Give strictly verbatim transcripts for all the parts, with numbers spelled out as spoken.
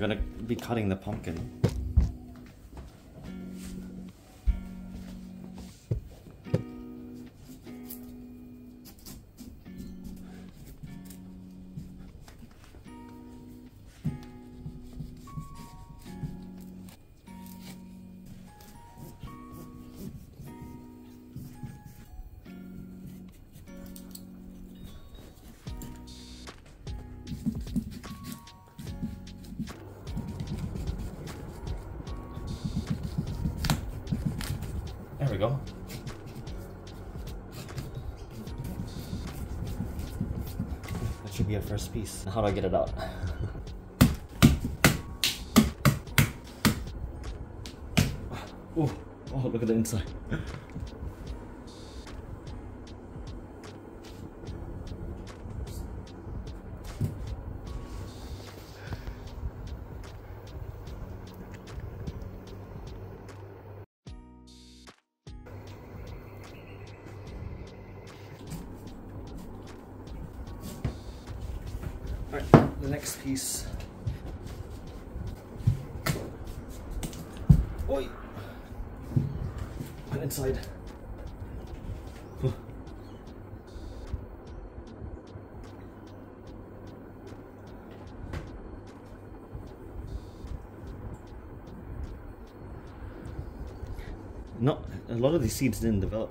We're gonna be cutting the pumpkin. There we go. That should be our first piece. How do I get it out? Oh, oh, look at the inside. All right, the next piece. Oi! Went inside. Huh. No, a lot of these seeds didn't develop.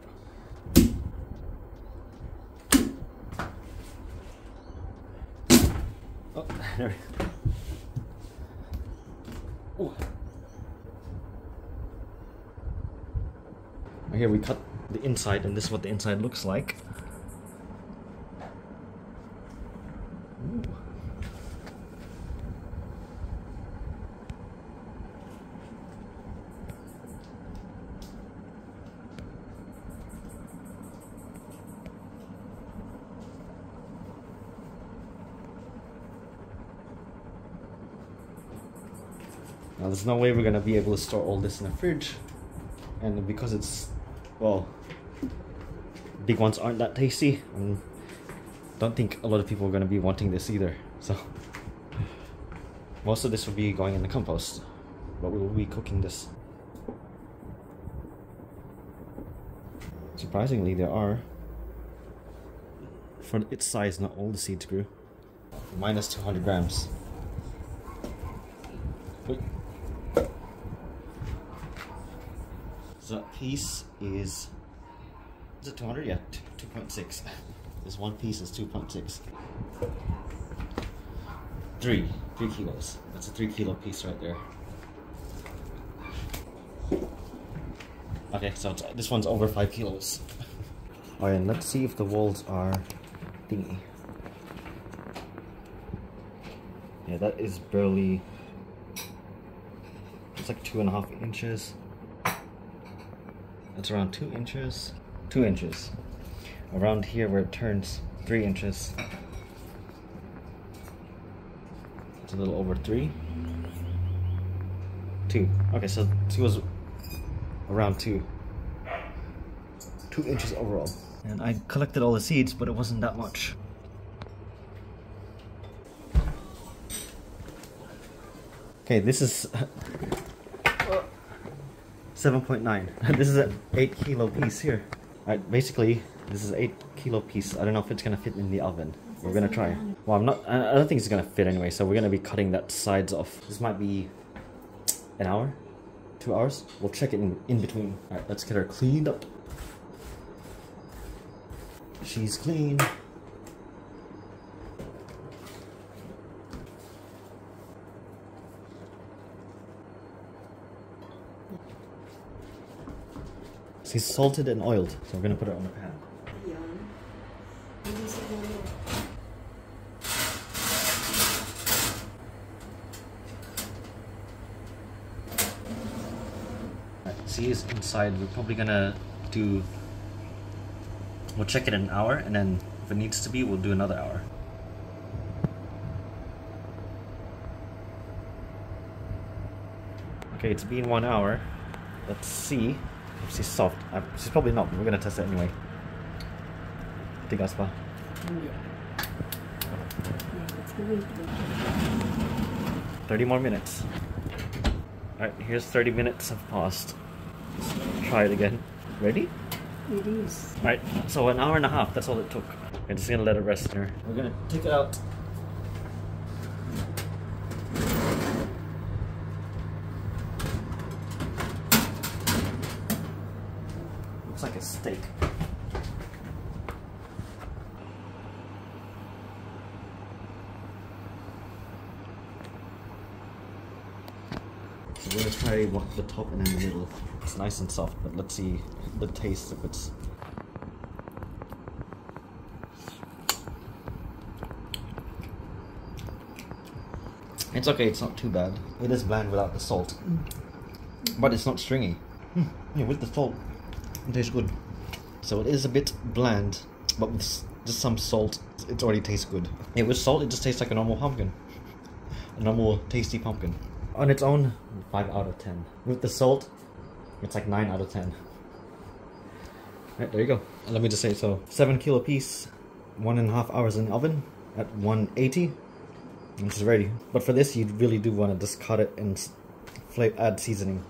Oh, there we go. Ooh. Right here we cut the inside, and this is what the inside looks like. Ooh. Now there's no way we're gonna be able to store all this in the fridge, and because it's, well, big ones aren't that tasty, and don't think a lot of people are gonna be wanting this either, so most of this will be going in the compost, but we will be cooking this. Surprisingly, there are, for its size, not all the seeds grew. Minus two hundred grams. Wait. So that piece is, is it two hundred? Yeah, two point six. This one piece is two point six. Three, three kilos. That's a three kilo piece right there. Okay, so it's, this one's over five kilos. All right, let's see if the walls are thingy. Yeah, that is barely, it's like two and a half inches. It's around two inches, two inches. Around here where it turns, three inches. It's a little over three. Two. Okay, so two was around two. Two inches overall. And I collected all the seeds, but it wasn't that much. Okay, this is seven point nine. This is an eight kilo piece here. Alright, basically, this is an eight kilo piece. I don't know if it's gonna fit in the oven. We're gonna try. Well, I'm not, I don't think it's gonna fit anyway, so we're gonna be cutting that sides off. This might be an hour? Two hours? We'll check it in, in between. Alright, let's get her cleaned up. She's clean. She's salted and oiled, so we're gonna put it on the pan. Right, she is inside. We're probably gonna do, we'll check it in an hour, and then if it needs to be, we'll do another hour. Okay, it's been one hour. Let's see. She's soft. Uh, she's probably not, but we're gonna test it anyway. Take us far. Yeah. thirty more minutes. Alright, here's thirty minutes have passed. Let's try it again. Ready? It is. Alright, so an hour and a half, that's all it took. I'm just gonna let it rest here. We're gonna take it out. Looks like a steak. So we're gonna try one at the top and then the middle. It's nice and soft, but let's see the taste if it's. It's okay, it's not too bad. It is bland without the salt. But it's not stringy. Yeah, with the salt, it tastes good. So it is a bit bland, but with just some salt, it already tastes good. Yeah, with salt, it just tastes like a normal pumpkin. A normal tasty pumpkin. On its own, five out of ten. With the salt, it's like nine out of ten. Alright, there you go. Let me just say, so seven kilo piece, one and a half hours in the oven at one eighty. Which is ready. But for this, you really do want to just cut it and add seasoning.